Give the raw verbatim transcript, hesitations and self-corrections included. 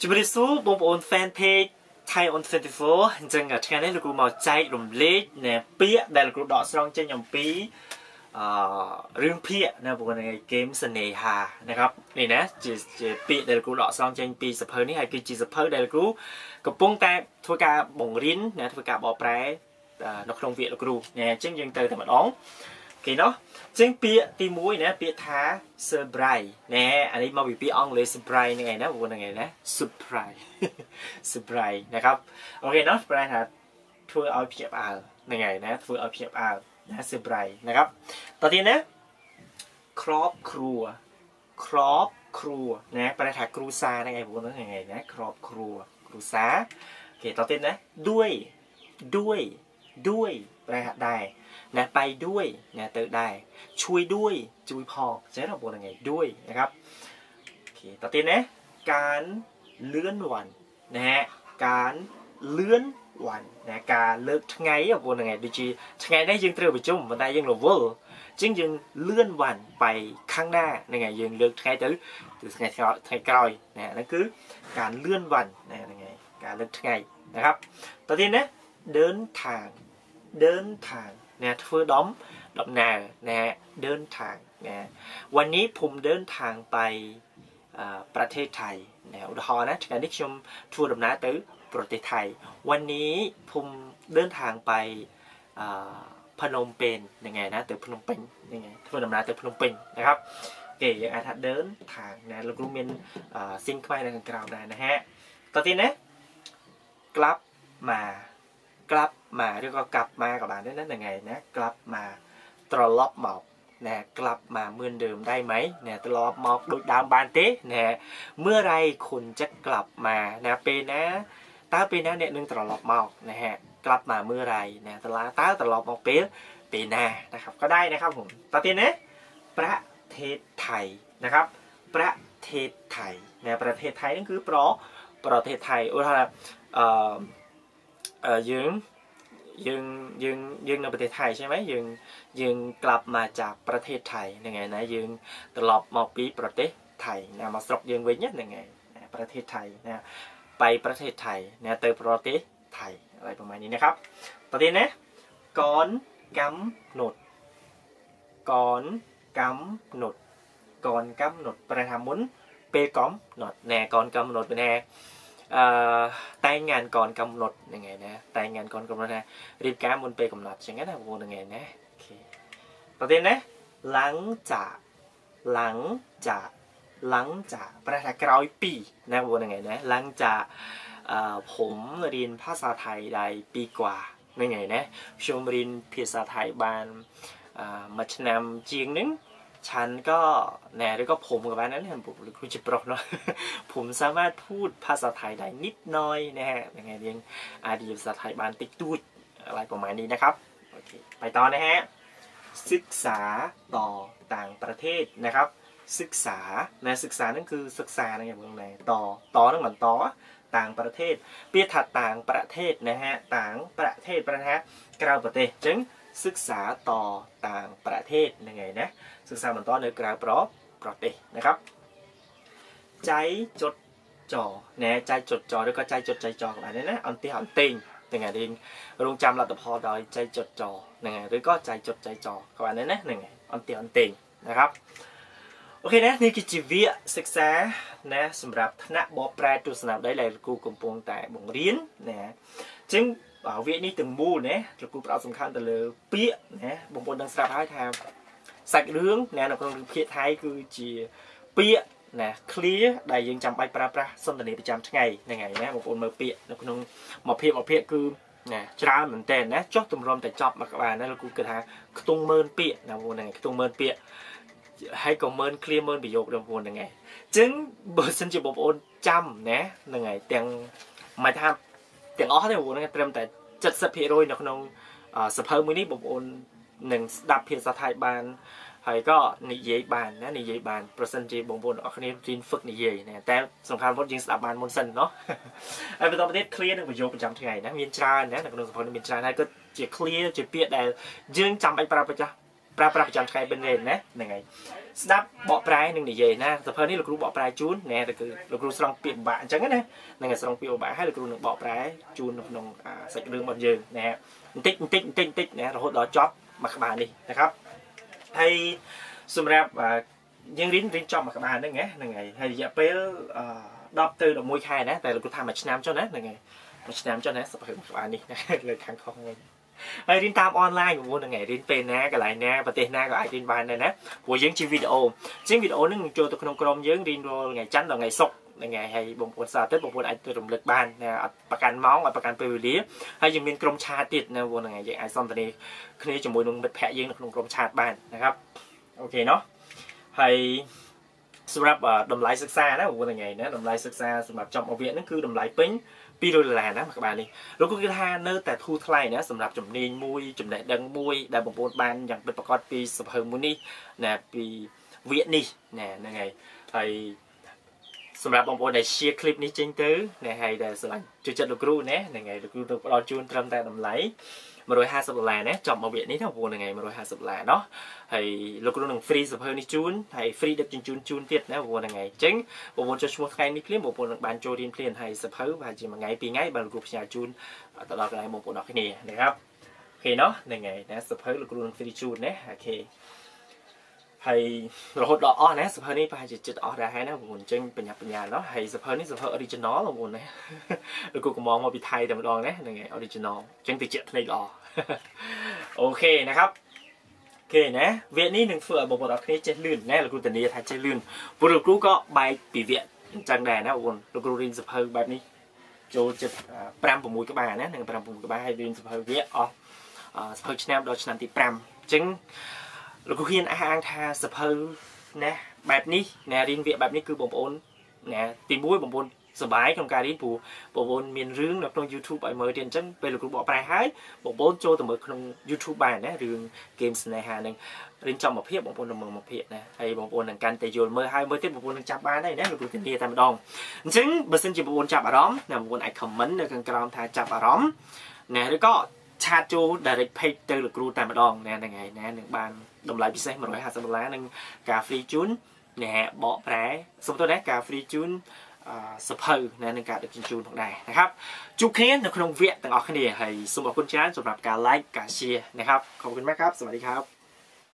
จุบิสูบงโอนแฟนเพจไทยออนเซนติโฟจังกับที่นี่ลูกกูมาใจหลุมเล็กเนี่ยเปี๊ยได้ลูกกูดอสรองเจนยองปีเรื่องเพี้ยนะพวกในเกมเสน่หานะครับนี่นะจีจีปีเดลกูหล่อซองเจงปีสเปอร์นี่ไงคือจีสเปอร์เดลกูกับป้องแต่ทว่าการบ่งริ้นนะทว่าการบ่อแปรนกรงเวียดกูเนี่ยเจงยังเตยแต่มันอ๋องกีเนาะเจงเปี๊ยตีมุ้ยนะเปี๊ยท้าเซอร์ไบร์เนี่ยอันนี้มาวิปีอ่องเลยเซอร์ไบร์ยังไงนะพวกในไงนะเซอร์ไบร์เซอร์ไบร์นะครับโอเคเนาะแปลหาทว่าเอาเพียบอาร์ยังไงนะทว่าเอาเพียบอาร์นะเซอร์ไบร์นะครับตอนนี้นะครอบครัวครอบครัวนะประธานครูซาในไงผมต้องยังไงนะครอบครัวครูซาโอเคตอนนี้นะด้วยด้วยด้วยประธานได้นะไปด้วยนะเติร์ดได้ช่วยด้วยช่วยพอใช้เราบอกยังไงด้วยนะครับโอเคตอนนี้นะการเลื่อนวันนะฮะการเลื่อนวันนะการเลิกทั้งไงอ่ะพวกนั้นไงดูจีทั้งไงได้ยังเตรียมไปจุ่มมันได้ยังหลบเวอร์จึงยังเลื่อนวันไปข้างหน้าในไงยังเลิกทั้งไงตื้อตื้อทั้งไงทั้งไงกลอยนะนั่นคือการเลื่อนวันนะในไงการเลิกทั้งไงนะครับตอนนี้นะเดินทางเดินทางนะเฟื่อด้อมดอกนานะเดินทางนะวันนี้ผมเดินทางไปประเทศไทยนะอุดรนะทั้งไงที่ชมทัวร์ดอกนาตื้อประเทศไทยวันนี้ผมเดินทางไปพนมเปญยังไงนะเต๋อพนมเปญยังไงทุกคนดำน้ำเต๋อพนมเปญนะครับเก๋ยังอาทัดเดินทางนะเรารู้เมนซิงค์ไปในกลางได้นะฮะตอนนี้นะกลับมากลับมาเรียกว่ากลับมากับบ้านได้นั่นยังไงนะกลับมาตรลอบหมอกนะกลับมาเหมือนเดิมได้ไหมนะตลอดหมอกโดยดาวบานเต้นะเมื่อไรคุณจะกลับมานะเปนะตาปีหน้าเนี่ยหนึ่งตลอดมอกนะฮะกลับมาเมื่อไรนะตลาดตาตลอดมอกเป๊ะปีหน้านะครับก็ได้นะครับผมตอนนี้นะประเทศไทยนะครับประเทศไทยนะประเทศไทยนั่นคือปรประเทศไทยโอ้ท่านเอ่อเอ่อยึงยึงยึงยึงในประเทศไทยใช่ไหมยึงยึงกลับมาจากประเทศไทยยังไงนะยึงตลอดมอกปีประเทศไทยนะมาสกยึงเว้นยังไงประเทศไทยนะไปประเทศไทยนะเติมประเทศไทยอะไรประมาณนี้นะครับตอนนี้นะก่อนกำหนดก่อนกำหนดก่อนกำหนดประธานมุนเปก้อมหนดแน่ก่อนกำหนดเป็นแน่แต่งงานก่อนกำหนดยังไงนะแต่งงานก่อนกำหนดนะรีบการมุนเปกำหนดอย่างนั้นนะวนยังไงนะโอเคตอนนี้นะหลังจากหลังจากหลังจากประธานกราวปีนะวนยังไงนะหลังจากผมเรียนภาษาไทยได้ปีกว่ายังไงนะชมเรียนภาษาไทยบานมาชนำเจียงนึงฉันก็แหน่แล้วก็ผมกับบ้านนั้นเนี่ยผมรู้จักปรอกเนาะผมสามารถพูดภาษาไทยได้นิดหน่อยนะฮะยังไงยังอาดีภาษาไทยบานติ๊กตูดอะไรประมาณนี้นะครับโอเคไปต่อนะฮะศึกษาต่อต่างประเทศนะครับศึกษาในศึกษานั่นคือศึกษาในอย่างไรต่อต่อนั่นเหมือนต่อต่างประเทศเปียถัดต่างประเทศนะฮะต่างประเทศประเทศกลางประเทศจึงศึกษาต่อต่างประเทศยังไงนะศึกษาเหมือนต่อในกลางประประเทศนะครับใจจดจ่อนะใจจดจ่อแล้วก็ใจจดใจจ่ออะไรนะอันที่หันติงยังไงดิโรงจำหลักตะพอดอยใจจดจ่อยังไงหรือก็ใจจดใจจ่ออะไรนะยังไงอันที่หันติงนะครับโอเคนะนี่คือจีวีศึกษานะสำหรับคณะบอแปรตุสนาได้เลยกูกำปงแต่บ่งเรียนนะจึงวินี้ถึงมูนะกูประเอาสำคัญแต่เลยเปี๊ยนะบ่งบนดังสาบให้ทำใส่เรื่องนะเราต้องเพียรไทยคือจีเปี๊ยนะเคลียร์ได้ยังจำไปปราปราส้นแต่เนี่ยไปจำทั้งไงยังไงนะบ่งบนมาเปี๊ยเราต้องมาเพียรมาเพียรคือนะจราเหมือนแต่นะจอบตุ่มรอมแต่จอบมากกว่านะกูเกิดหาตุ่มเมินเปี๊ยนะวันไหนตุ่มเมินเปี๊ยให้ก็เมินเคลียร์เมินประโยคเดิมวนยังไงจึงเบอร์สันจิบบโอนจำนะยังไงแต่งมาทำแต่งอ้อได้วนยังไงเติมแต่จัดสเปรย์โรยนะคุณน้องสเปรย์มือนี้บบโอนหนึ่งดับเพียรสไทยบานให้ก็นิยายบานนะนิยายบานเบอร์สันจิบบโอนอันนี้จีนฝึกนิยายนะแต่สำคัญเพราะยิงสถาบันมนสันเนาะไอ้เป็นตัวประเทศเคลียร์ประโยคประจำยังไงนะเมียนจานนะคุณน้องสเปรย์เมียนจานให้ก็จะเคลียร์จะเปียดแต่ยังจำไอ้ปลาประจำ ปราปราประจำใครเป็นเรนนะยังไงสับบ่อปลายหนึ่งเดียนะแต่เพื่อนนี่เราครูบ่อปลายจูนเนี่ยแต่คือเราครูสลองเปลี่ยนบ่าจังงั้นนะยังไงสลองเปลี่ยนบ่าให้เราครูหนึ่งบ่อปลายจูนหนึ่งใส่เรื่องบอลยืนนะฮะติ๊กติ๊กติ๊กติ๊กนะเราหดดอจ็อบมาขบานดินะครับให้สำหรับยังริ้นริ้นจ็อบมาขบานได้ไงยังไงให้อย่าไปดอบตือดอกมวยใครนะแต่เราครูทำมาชนะเจ้านะยังไงมาชนะเจ้านะสับเพิ่มขบานนี่นะเลยทางคลองเลยไอ้รินตามออนไลน์ผมว่ายังไงรินเป็นนะกับหลายนะประเทศหน้ากับไอ้รินบานเลยนะหัวยิงชีวิตโอจิงวิดโอนึ่งโจตุขนมกลมยิงรินโรยังไงจันทร์ยังไงศกยังไงให้บ่มผลสาเต็ดบ่มผลไอ้ตัวดมเล็กบานนะประกันม้องประกันเปรี้ยให้ยังเป็นกลมชาติดนะว่ายังไงยังไอ้ซอมตอนนี้คืนจมูกนุ่งเป็นแผลยิงขนมกลมชาติบานนะครับโอเคเนาะให้สำหรับดมลายศึกษานะผมว่ายังไงนะดมลายศึกษาสำหรับจอมอเวียนนั่นคือดมลายปิ้งปีโดยแลนะมาบานนี่เราก็คือทานเนื้อแต่ทูทลายนะสำหรับจุ่มนีนมุยจุ่มแดดดังมุยได้บ่งบอกบานอย่างเป็นประกอบปีสเปอร์มูนี่นะปีเวียนนี่นะยังไงไอสำหรับบ่งบอกในเชียร์คลิปนี้จริงตื้อในไฮเดอร์สไลด์จุดจัดลูกรูนะยังไงลูกรูรอจูนตรำแต่ดำไหลมาโดยห้าสิบแลนะจอมมาเวียนนี่ทั้งพวงยังไงมาโดยห้าสิบแลเนาะไอลูกรูหนึ่งฟรีสเปอร์นี่จูนไอฟรีเด็กจูนจูนจูนเทียดนะพวงยังไงจริงบ่งบอกจะชวนใครนี่เพี้ยนบ่งบอกบานโจดินเพี้ยนไฮสเปอร์บานจีมาไงปีไงบานลูกรูพญาจูนตลอดอะไรบ่งบอกดอกนี่นะครับโอเคเนาะยังไงนะสเปอร์ลูกรูหนึ่งฟรีจูนนะโอเคให้เราหดดอกอ้อนะสเปอร์นี่ไปจิตจิตออกได้นะผมจึงเป็นหยับเป็นยาเนาะให้สเปอร์นี่สเปอร์ออริจินอลของผมนะแล้วกูก็มองมาไปไทยแต่มาลองนะยังไงออริจินอลจึงติดเจ็ดในออกโอเคนะครับโอเคนะเวียนนี่หนึ่งเฟื่อบอกว่าเราคือเจ็ดลื่นแน่แล้วกูแต่นี้จะทายเจ็ดลื่นพวกเรากูก็ใบปีเวียนจังแดนนะผมแล้วกูรินสเปอร์แบบนี้โจจะแปรมผมมุ้ยกระบานะหนึ่งแปรมผมมุ้ยกระบาให้รินสเปอร์เวียนออกสเปอร์ชนะดอชนันติแปรมจึงเราก็เขียนอาหารทาสเพอร์นะแบบนี้นะเรียนเวียแบบนี้คือบ่มโอนนะตีมุ้ยบ่มโอนสบายของการเรียนผู้บ่มโอนมีเรื่องนักลงยูทูบไอเมอร์เดียนจังเป็นลูกรูปแบบหายบ่มโอนโจแต่เมื่อลงยูทูบบ้านนะเรื่องเกมสไนฮานึงเรียนจอมมาเพียบบ่มโอนละเมอมาเพียบนะไอบ่มโอนหนังการแต่โยนเมอร์หายเมอร์ที่บ่มโอนหนังจับบ้านได้นะลูกรูตีตามดองจึงเปอร์เซ็นต์จีบ่มโอนจับอารมณ์นะบ่มโอนไอคอมเมนต์ในการกรองทาจับอารมณ์นะแล้วก็ชาจูได้เพจเตอร์ลูกรูตามดองนะยังไงนะหนึ่งบ้านดมลายพิเศษมาร้อยห้าสิบล้านนึงกาฟรีจุนเนี่ยฮะเบาแผลสมตัวนี้กาฟรีจุนสเปอร์เนี่ยหนึ่งกาเด็กจุนจุนของได้นะครับจุกเขียนในขนมเวียต่างออกขนาดให้สมบูรณ์คุณชนะสำหรับการไลค์การแชร์นะครับขอบคุณมากครับสวัสดีครับ